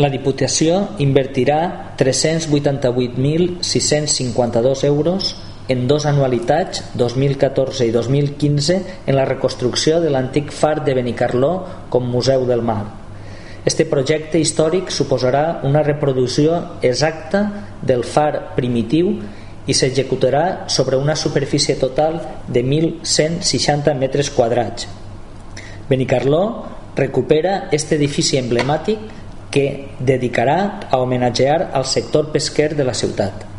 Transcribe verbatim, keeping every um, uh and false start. La Diputació invertirà tres-cents vuitanta-vuit mil sis-cents cinquanta-dos euros en dos anualitats, dos mil catorze i dos mil quinze, en la reconstrucció de l'antic Far de Benicarló com Museu del Mar. Este projecte històric suposarà una reproducció exacta del far primitiu i s'executarà sobre una superfície total de mil cent seixanta metres quadrats. Benicarló recupera este edifici emblemàtic que dedicarà a homenatgear al sector pesquer de la ciutat.